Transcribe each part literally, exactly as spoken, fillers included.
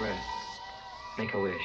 your breath. Make a wish.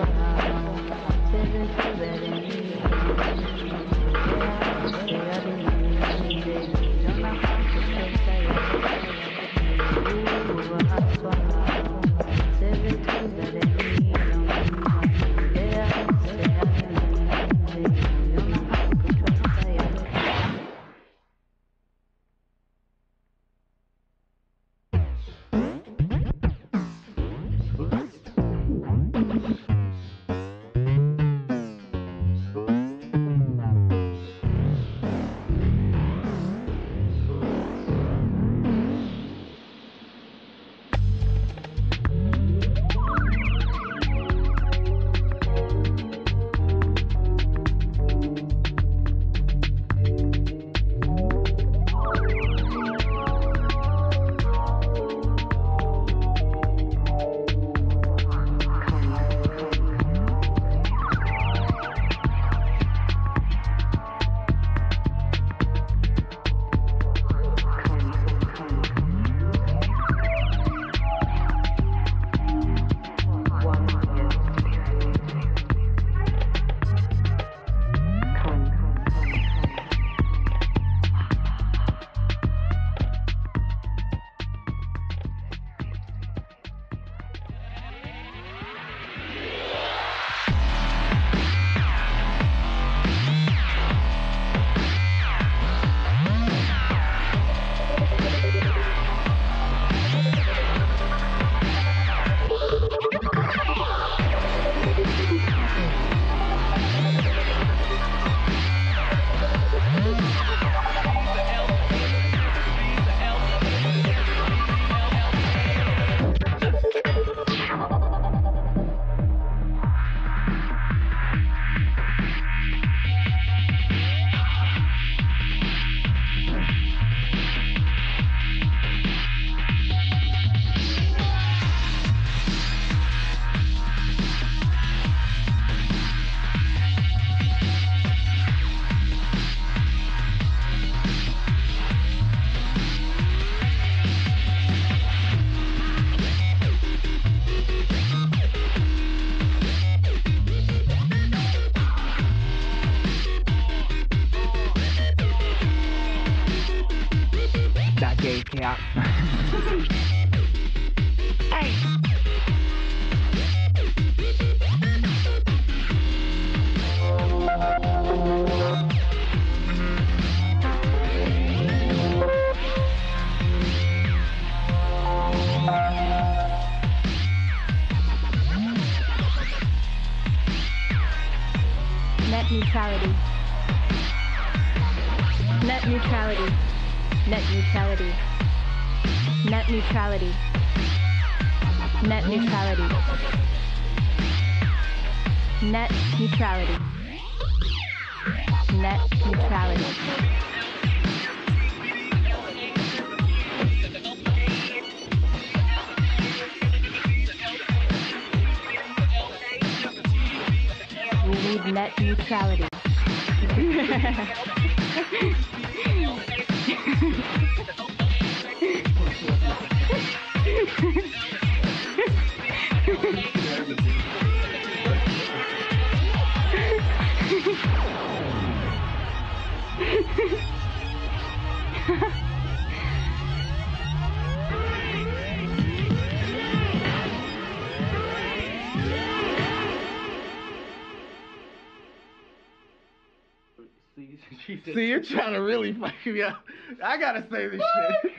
What? Yeah. Hey. Net neutrality. Net neutrality. Net neutrality. Net neutrality. Net neutrality. Net neutrality. Net neutrality. We need net neutrality. See, you're trying to really fuck me up. I gotta say this shit.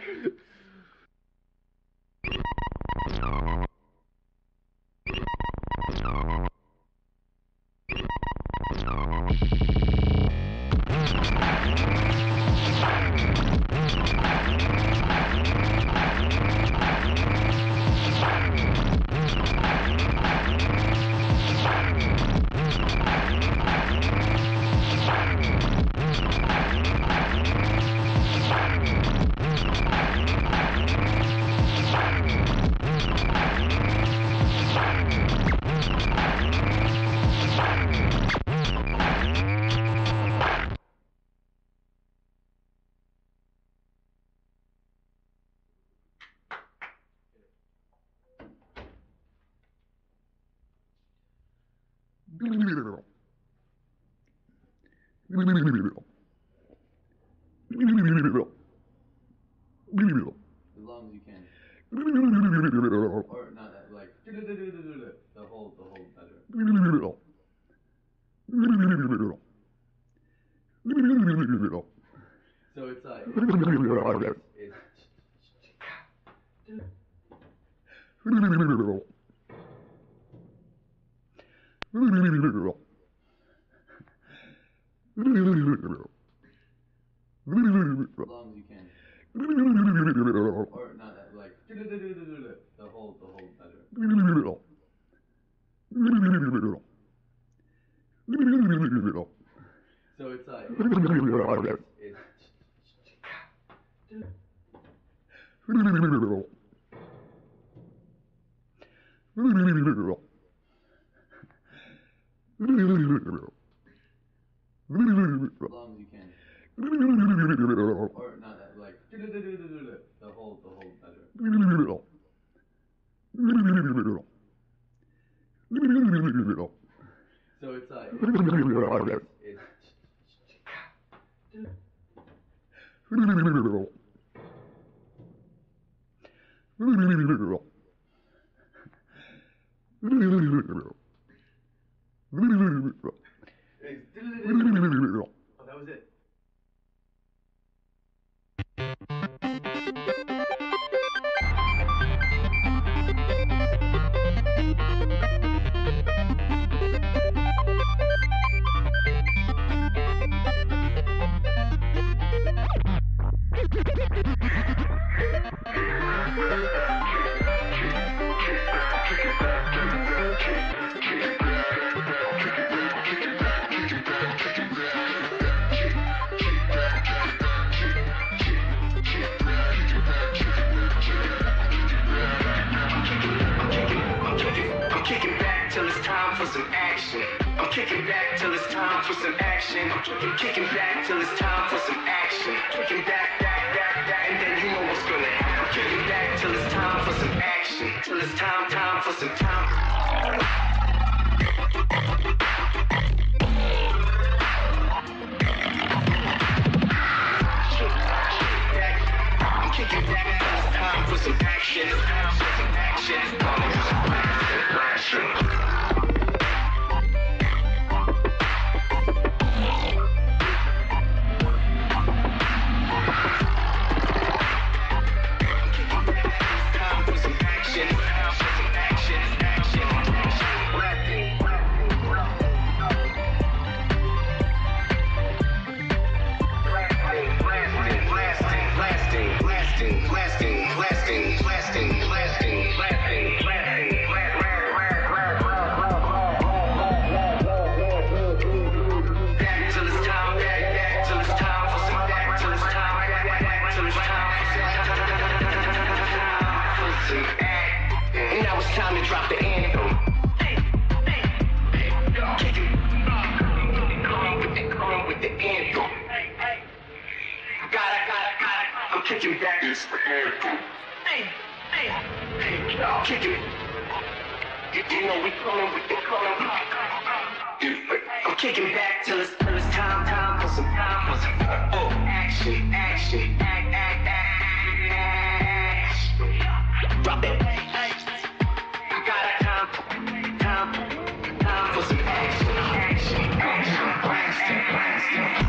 Get back. kicking back till it's, till it's time, time for some, time for some oh, action, action, act, act, act, action. Drop it. I got a time for, time for, time for some action, action, action, action, action.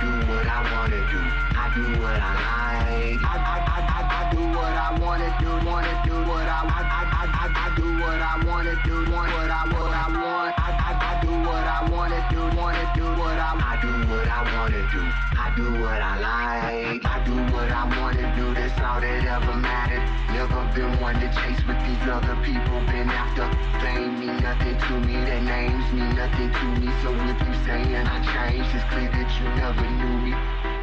do what I wanna do. I do what I like. I I I I, I do what I wanna do. Wanna do what I I I I I, I do what I wanna do. Want what I what I want. I I I do what I wanna do. Wanna do what I I do what I wanna do. I do what I like. I do what I wanna do. That's all that ever mattered. Never been one to chase with these other people been after. They ain't mean nothing to me. Their names mean nothing to me. So if you saying I changed, it's clear that you never knew me.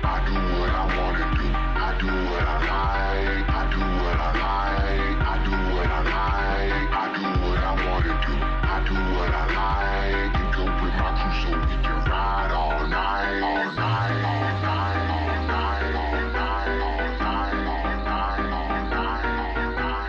I do what I wanna do. I do what I like. I do what I like. I do what I like. I do what I wanna do. I do what I like. You go with my crew so we can ride all night, all night, all night, all night, all night, all night, all night, all night, all night, all night, all night.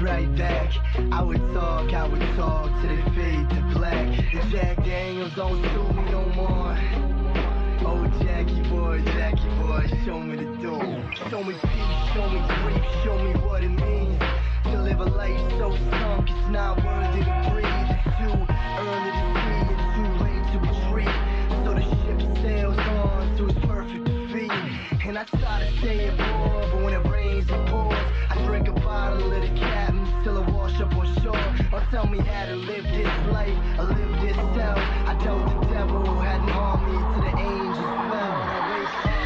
look right back. I would talk, I would talk till it fade to black. The Jack Daniels don't do me no more. Oh Jackie boy, Jackie boy, show me the door. Show me peace, show me grief, show me what it means to live a life so sunk it's not worthy to breathe. It's too early to see, it's too late to retreat. So the ship sails on to its perfect defeat. And I try to stay aboard, but when it rains it pours. I drink a bottle of the cabin, still I wash up on shore. Or tell me how to live this life, I live this self. I told the devil had harmed me to the angels fell. I wake up.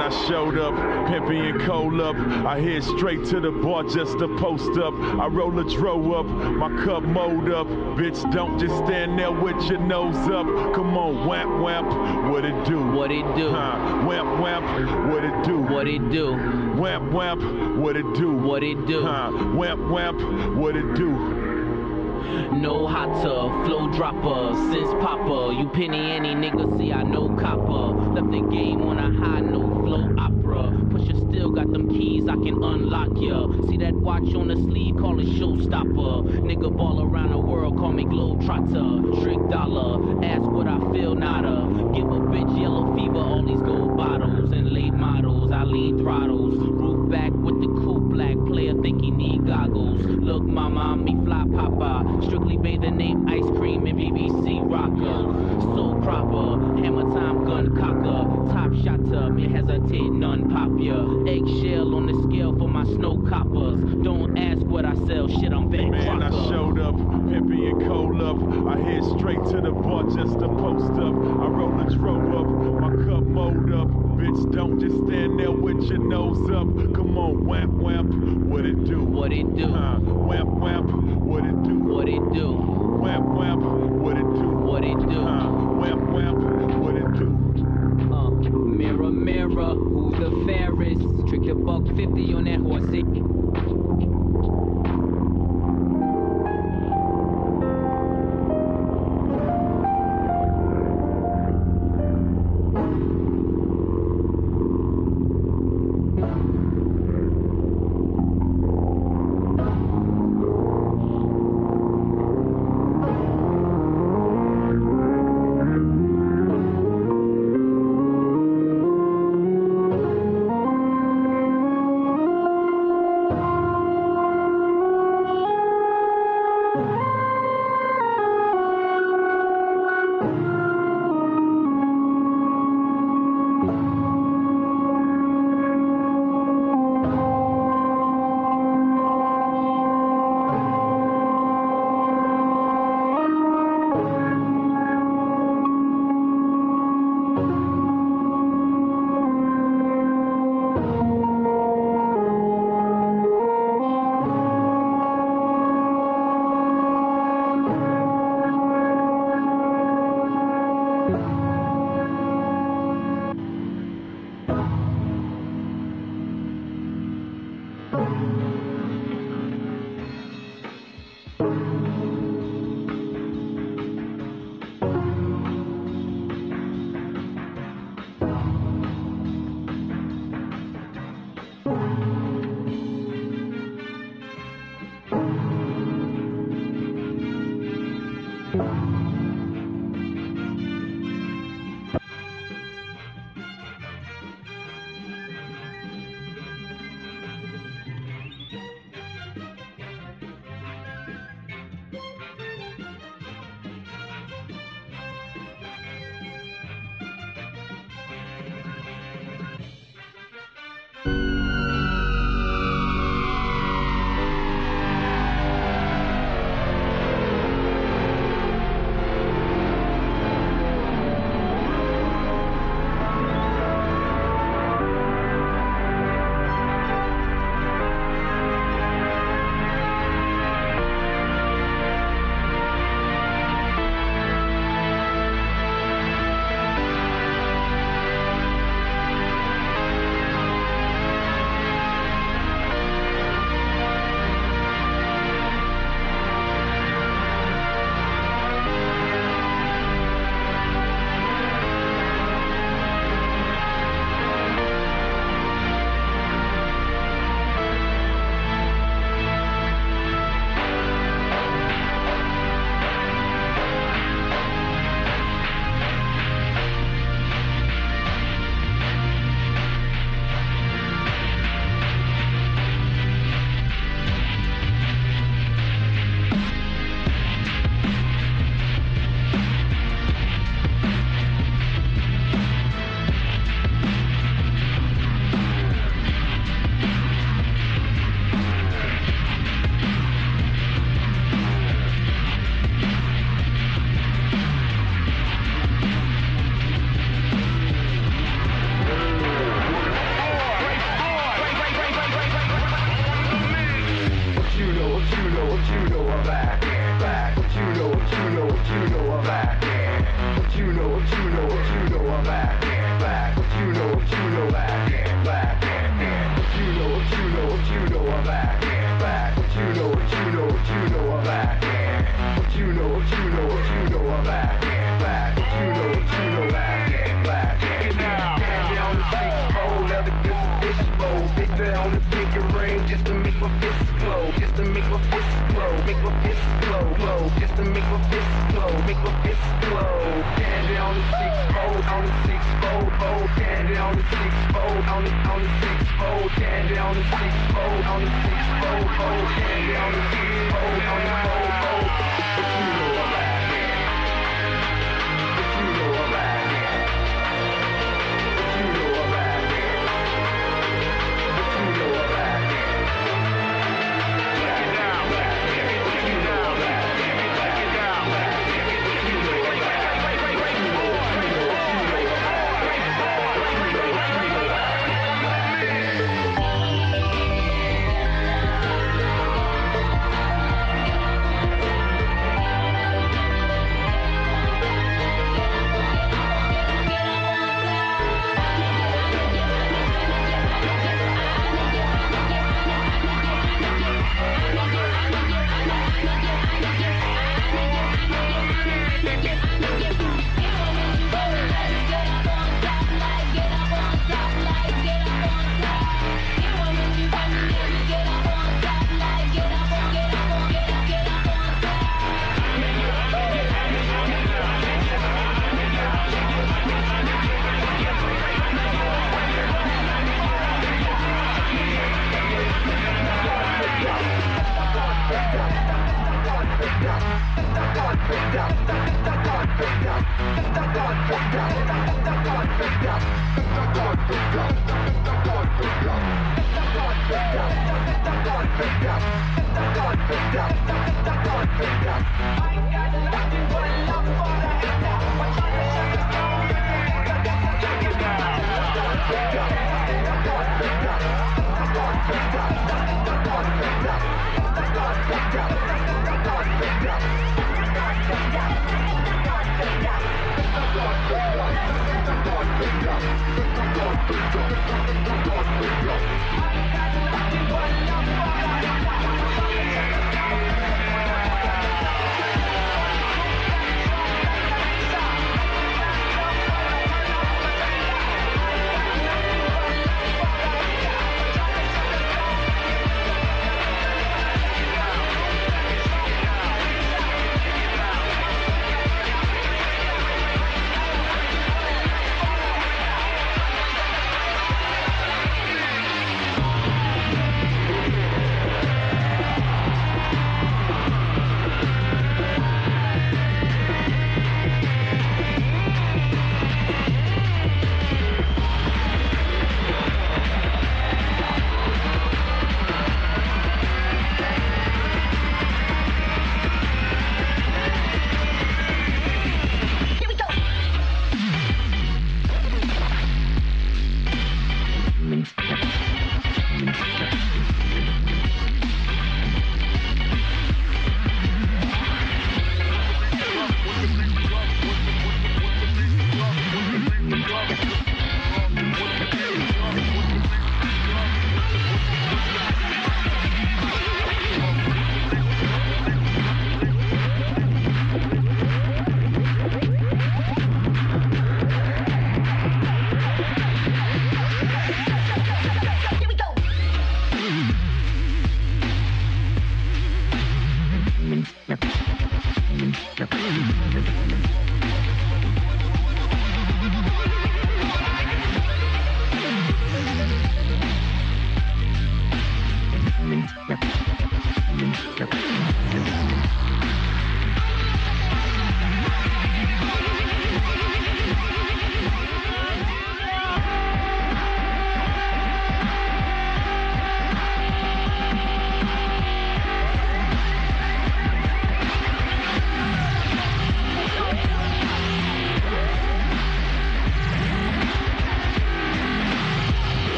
when I showed up, pimping and cold up. I head straight to the bar just to post up. I roll a dro up, my cup mold up. Bitch, don't just stand there with your nose up. Come on, wamp, wamp, what it do? What it do? Huh. Wamp, wamp, what it do? What it do? Wamp, wamp, what it do? What it do? Huh. Wamp, wamp, what it do? No hotter, flow dropper, since popper. You penny any nigga, see I know copper. Left the game on a high, no flow opera. Pusha still got them keys, I can unlock ya. See that watch on the sleeve, call it showstopper. Nigga ball around the world, call me globetrotter. Trick dollar, ask what I feel, nada. Give a bitch yellow fever, all these gold bottles. And late models, I lead throttles. Roof back with the cool black player, think he need goggles. Look mama, me fly papa. Strictly bathe the name ice cream and B B C rocker. So proper, hammer time gun cocker. Top shotter, me hesitate, none pop ya. Eggshell on the scale for my snow coppers. Don't ask what I sell, shit I'm back. Man, I showed up, pimpy and cold up. I head straight to the bar just to post up. I roll a dro up, my cup mold up. Bitch, don't just stand there with your nose up. Come on, wamp, wamp, what it do? What it do? Huh. Wamp, wamp, what it do? What it do? Wamp, wamp, what it do? What it do? Huh. Wamp, wamp, what it do? Uh, mirror, mirror, who's the fairest? Trick the buck fifty on that horsey. the six fold, on the six fold, fold, candy on the six fold, on the on the six fold, candy on the six fold, on the six fold, fold, candy on the six fold, on the fold, fold. But you know I'm riding, but you know I'm riding, but you know I'm riding, but you know I'm riding. Check it out, check it, check it out, check it, check it out.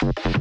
You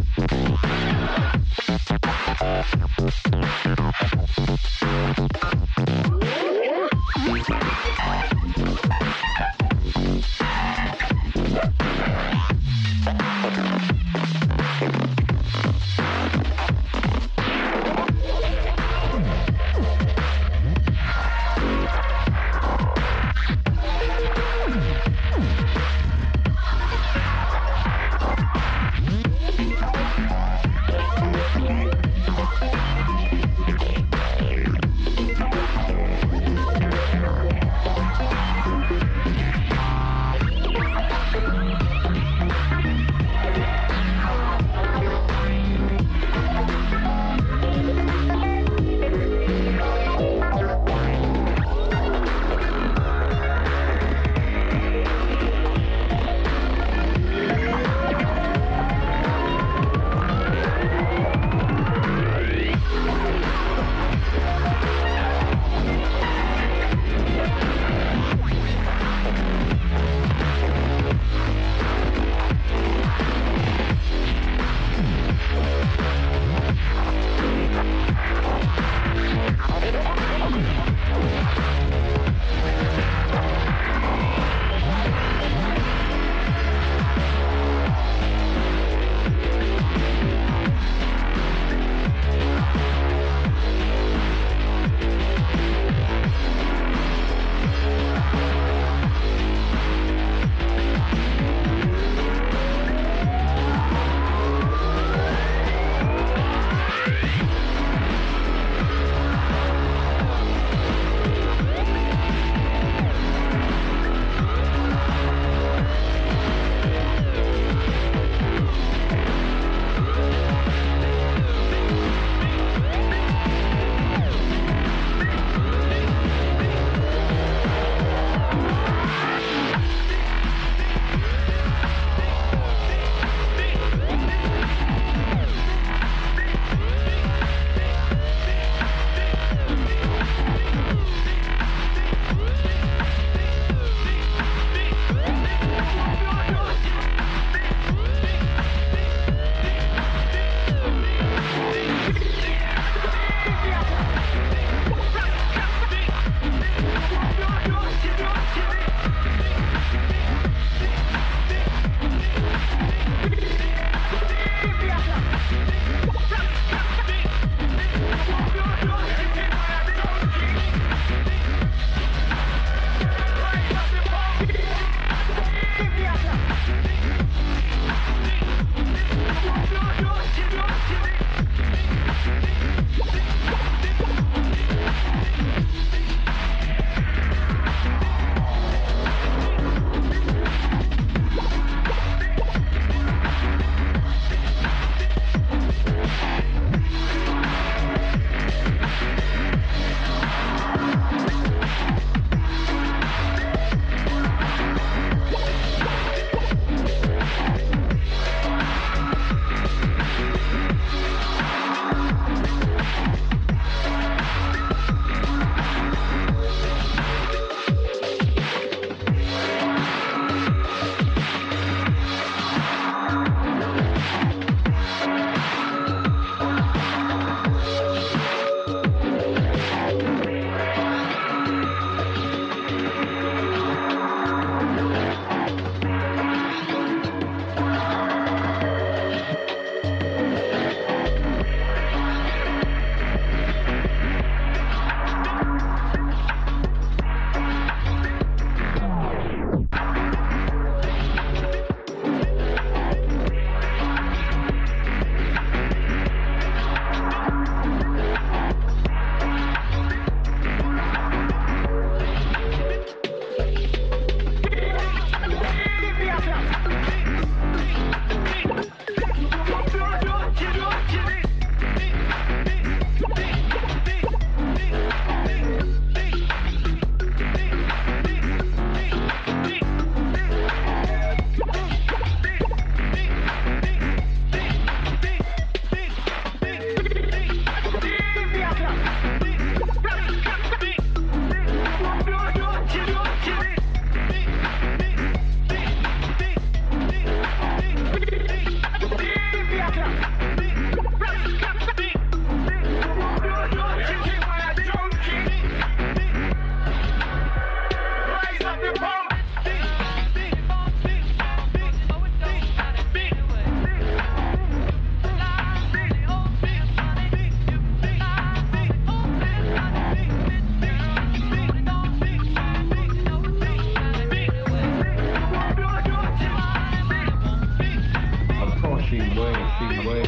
way.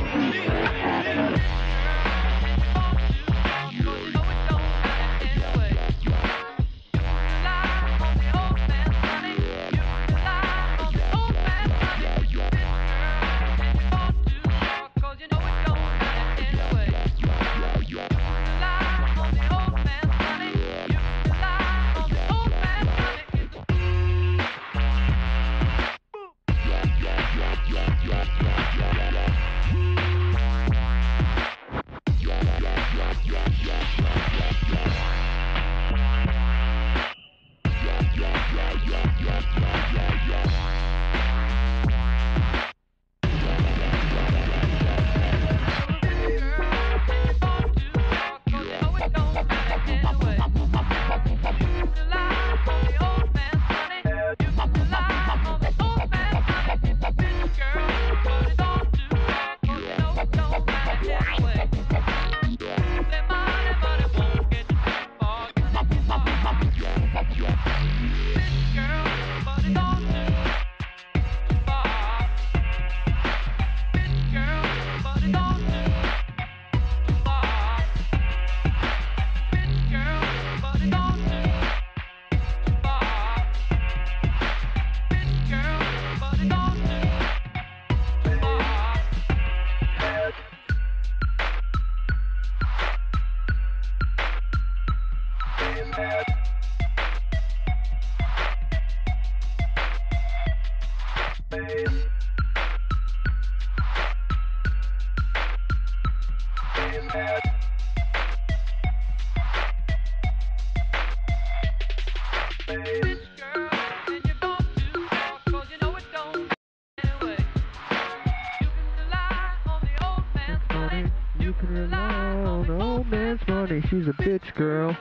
She's a bitch girl,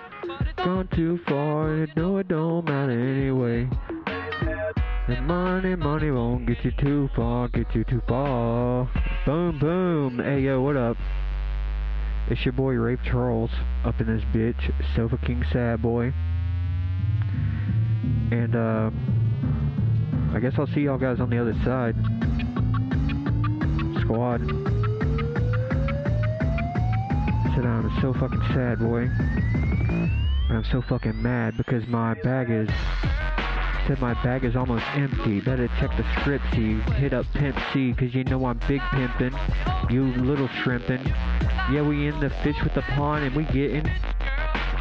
gone too far, you know it don't matter anyway. And money, money won't get you too far, get you too far. Boom, boom. Hey, yo, what up? It's your boy Rafe Charles up in this bitch, Sofa King Sad Boi. And, uh, I guess I'll see y'all guys on the other side. Squad. I'm so fucking sad, boy. I'm so fucking mad because my bag is said my bag is almost empty. Better check the script, see. Hit up Pimp C, cause you know I'm big pimpin'. You little shrimpin'. Yeah, we in the fish with the pond and we gettin'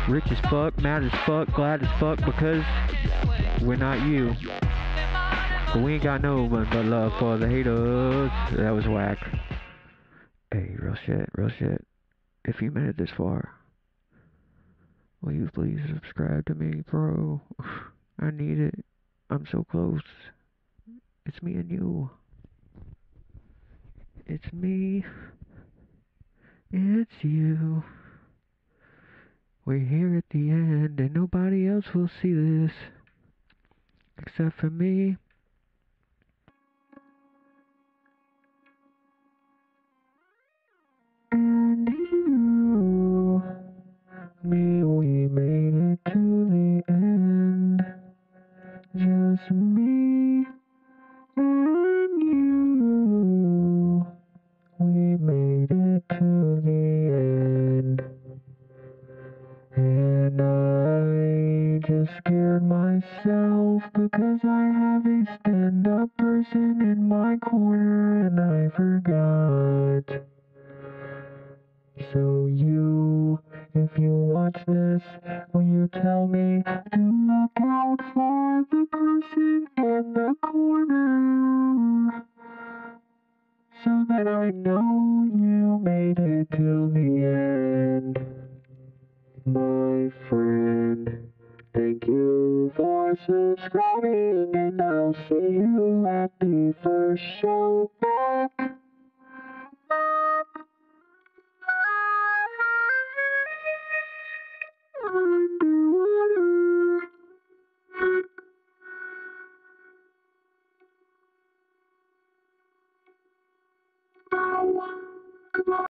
rich as fuck, mad as fuck, glad as fuck, because we're not you. But we ain't got no one but love for the haters. That was whack. Hey, real shit, real shit. If you made it this far, will you please subscribe to me, bro? I need it. I'm so close. It's me and you. It's me. It's you. We're here at the end, and nobody else will see this except for me. Me, we made it to the end. Just me and you. We made it to the end. And I just scared myself because I have a stand-up person in my corner and I forgot. So you, if you watch this, will you tell me to look out for the person in the corner, so that I know you made it till the end? My friend, thank you for subscribing, and I'll see you at the first show back. Thank you.